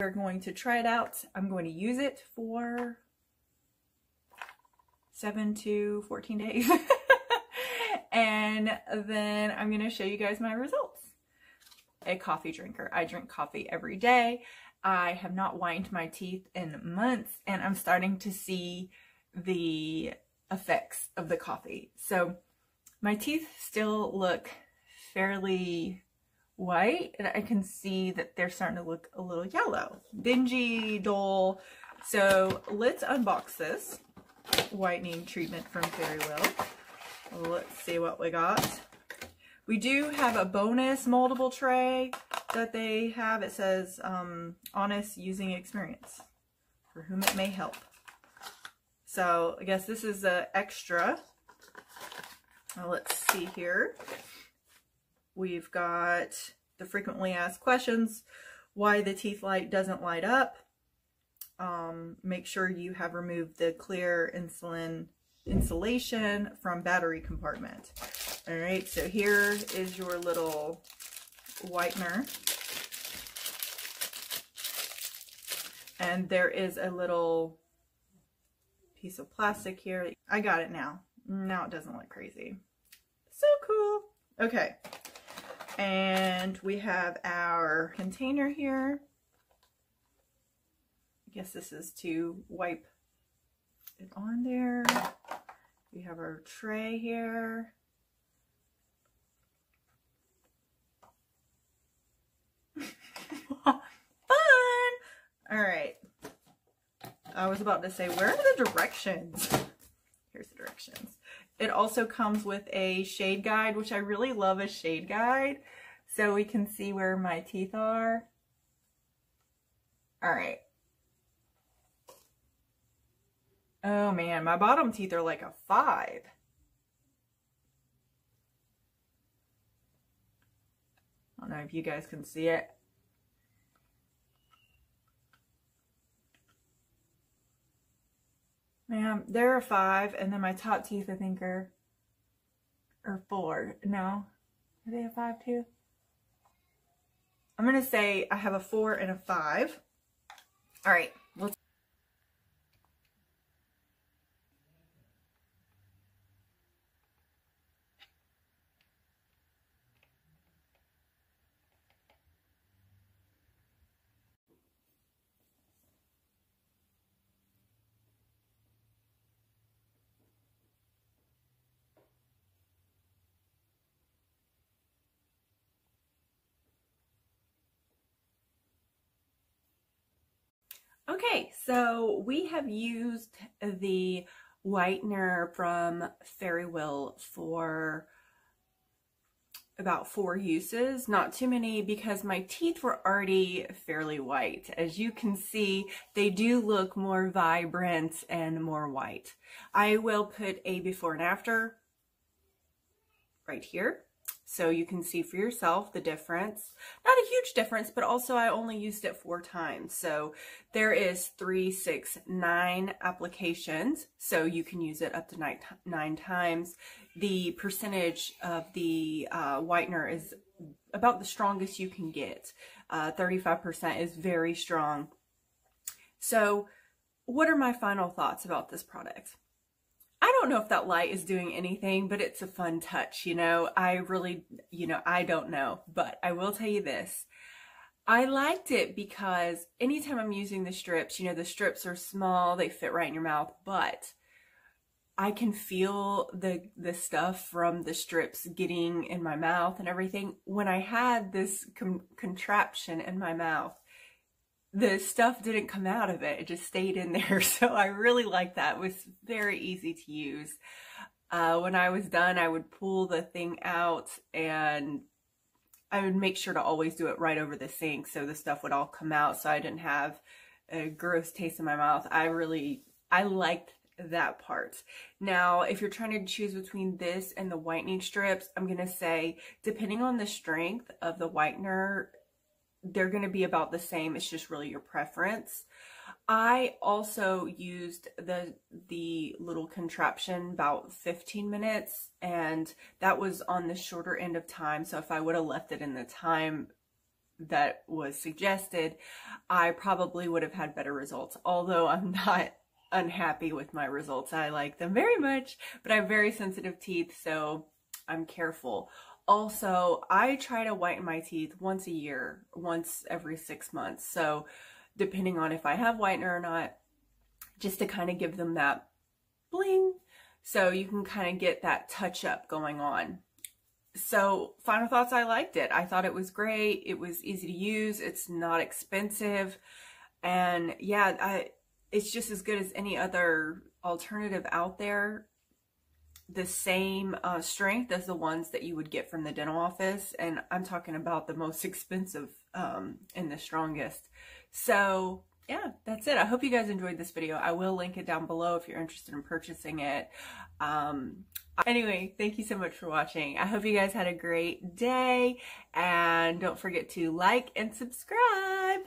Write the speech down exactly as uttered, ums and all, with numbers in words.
We're going to try it out. I'm going to use it for seven to fourteen days. And then I'm going to show you guys my results. A coffee drinker. I drink coffee every day. I have not whined my teeth in months, and I'm starting to see the effects of the coffee. So my teeth still look fairly white, and I can see that they're starting to look a little yellow, dingy, dull. So let's unbox this whitening treatment from Fairywill. Let's see what we got. We do have a bonus moldable tray that they have. It says um, honest using experience for whom it may help. So I guess this is an extra. Now let's see here. We've got the frequently asked questions, why the teeth light doesn't light up. Um, make sure you have removed the clear insulin insulation from battery compartment. All right, so here is your little whitener. And there is a little piece of plastic here. I got it now. Now it doesn't look crazy. So cool. Okay. And we have our container here. I guess this is to wipe it on there. We have our tray here. Fun! Alright. I was about to say, where are the directions? Here's the directions. It also comes with a shade guide, which I really love a shade guide, so we can see where my teeth are. All right. Oh man, my bottom teeth are like a five. I don't know if you guys can see it. Man, there are five, and then my top teeth, I think, are, are four. No? Are they a five, too? I'm going to say I have a four and a five. All right. Let's Okay, so we have used the whitener from Fairywill for about four uses, not too many because my teeth were already fairly white. As you can see, they do look more vibrant and more white. I will put a before and after right here, so you can see for yourself the difference. Not a huge difference, but also I only used it four times. So there is three, six, nine applications. So you can use it up to nine, nine times. The percentage of the uh, whitener is about the strongest you can get. Uh, thirty-five percent is very strong. So what are my final thoughts about this product? I don't know if that light is doing anything, but it's a fun touch, you know. I really, you know, I don't know, but I will tell you this. I liked it because anytime I'm using the strips, you know, the strips are small, they fit right in your mouth, but I can feel the, the stuff from the strips getting in my mouth and everything. When I had this com- contraption in my mouth, the stuff didn't come out of it. It just stayed in there. So I really liked that. It was very easy to use. Uh, when I was done, I would pull the thing out, and I would make sure to always do it right over the sink so the stuff would all come out, so I didn't have a gross taste in my mouth. I really, I liked that part. Now, if you're trying to choose between this and the whitening strips, I'm going to say, depending on the strength of the whitener, they're going to be about the same. It's just really your preference. I also used the the little contraption about fifteen minutes, and that was on the shorter end of time. So if I would have left it in the time that was suggested, I probably would have had better results. Although I'm not unhappy with my results. I like them very much, but I have very sensitive teeth, so I'm careful. Also, I try to whiten my teeth once a year, once every six months. So depending on if I have whitener or not, just to kind of give them that bling. So you can kind of get that touch up going on. So final thoughts, I liked it. I thought it was great. It was easy to use. It's not expensive. And yeah, I, it's just as good as any other alternative out there. The same uh, strength as the ones that you would get from the dental office. And I'm talking about the most expensive um, and the strongest. So yeah, that's it. I hope you guys enjoyed this video. I will link it down below if you're interested in purchasing it. Um, anyway, thank you so much for watching. I hope you guys had a great day, and don't forget to like and subscribe.